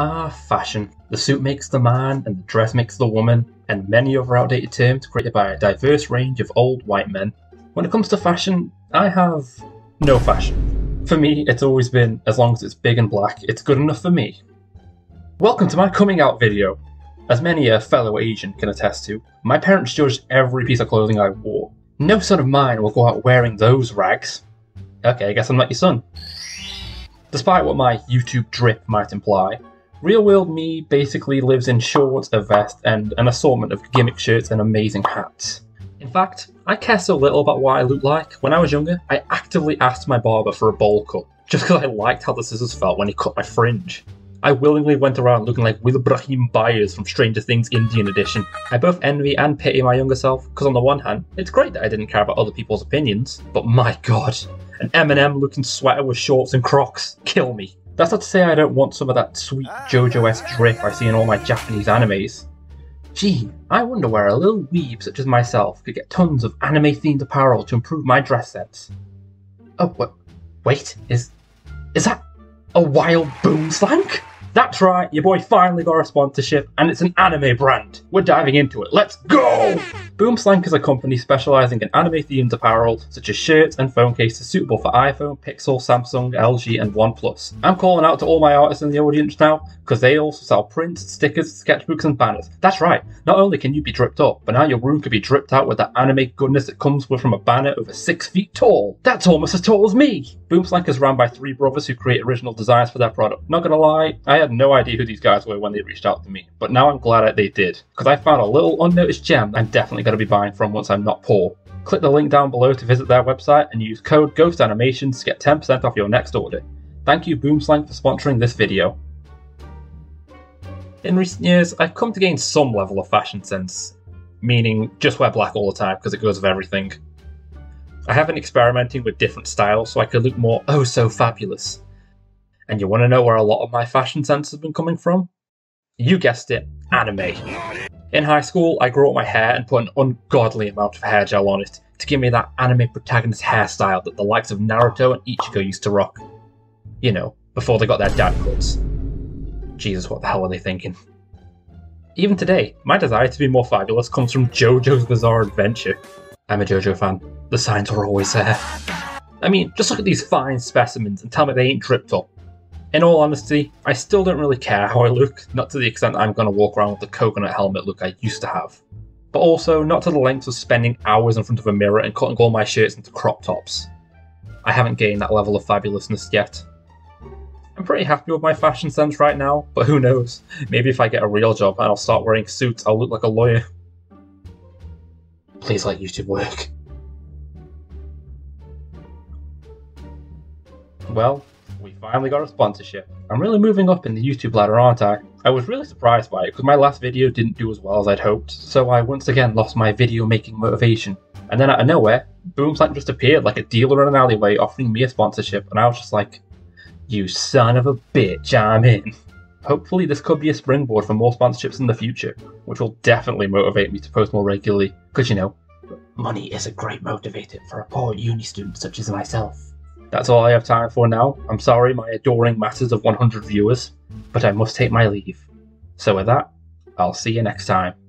Ah, fashion. The suit makes the man, and the dress makes the woman, and many other outdated terms created by a diverse range of old white men. When it comes to fashion, I have no fashion. For me, it's always been, as long as it's big and black, it's good enough for me. Welcome to my coming out video. As many a fellow Asian can attest to, my parents judged every piece of clothing I wore. No son of mine will go out wearing those rags. Okay, I guess I'm not your son. Despite what my YouTube drip might imply, real world me basically lives in shorts, a vest, and an assortment of gimmick shirts and amazing hats. In fact, I care so little about what I look like, when I was younger, I actively asked my barber for a bowl cut, just because I liked how the scissors felt when he cut my fringe. I willingly went around looking like Will Byers from Stranger Things Indian Edition. I both envy and pity my younger self, because on the one hand, it's great that I didn't care about other people's opinions, but my god, an M&M looking sweater with shorts and Crocs, kill me. That's not to say I don't want some of that sweet JoJo-esque drip I see in all my Japanese animes. Gee, I wonder where a little weeb such as myself could get tons of anime-themed apparel to improve my dress sense. Oh, wait, is that a wild Boomslank? That's right, your boy finally got a sponsorship, and it's an anime brand. We're diving into it, let's go! Boomslank is a company specialising in anime-themed apparel, such as shirts and phone cases suitable for iPhone, Pixel, Samsung, LG and OnePlus. I'm calling out to all my artists in the audience now, because they also sell prints, stickers, sketchbooks and banners. That's right, not only can you be dripped up, but now your room could be dripped out with that anime goodness that comes with from a banner over 6 feet tall. That's almost as tall as me! Boomslank is run by three brothers who create original designs for their product. Not gonna lie, I had no idea who these guys were when they reached out to me, but now I'm glad that they did, because I found a little unnoticed gem I'm definitely going to be buying from once I'm not poor. Click the link down below to visit their website and use code Ghost Animations to get 10% off your next order. Thank you Boomslank for sponsoring this video. In recent years, I've come to gain some level of fashion sense, meaning just wear black all the time because it goes with everything. I have been experimenting with different styles so I could look more oh so fabulous. And you want to know where a lot of my fashion sense has been coming from? You guessed it, anime. In high school, I grew up my hair and put an ungodly amount of hair gel on it to give me that anime protagonist hairstyle that the likes of Naruto and Ichigo used to rock. You know, before they got their dad cuts. Jesus, what the hell were they thinking? Even today, my desire to be more fabulous comes from JoJo's Bizarre Adventure. I'm a JoJo fan. The signs were always there. I mean, just look at these fine specimens and tell me they ain't dripped up. In all honesty, I still don't really care how I look, not to the extent that I'm going to walk around with the coconut helmet look I used to have. But also, not to the lengths of spending hours in front of a mirror and cutting all my shirts into crop tops. I haven't gained that level of fabulousness yet. I'm pretty happy with my fashion sense right now, but who knows, maybe if I get a real job and I'll start wearing suits, I'll look like a lawyer. Please let YouTube work. Well, we finally got a sponsorship. I'm really moving up in the YouTube ladder, aren't I? I was really surprised by it because my last video didn't do as well as I'd hoped, so I once again lost my video making motivation. And then out of nowhere, Boomslank just appeared like a dealer in an alleyway offering me a sponsorship, and I was just like, you son of a bitch, I'm in. Hopefully this could be a springboard for more sponsorships in the future, which will definitely motivate me to post more regularly, because you know, money is a great motivator for a poor uni student such as myself. That's all I have time for now. I'm sorry, my adoring masses of 100 viewers, but I must take my leave. So with that, I'll see you next time.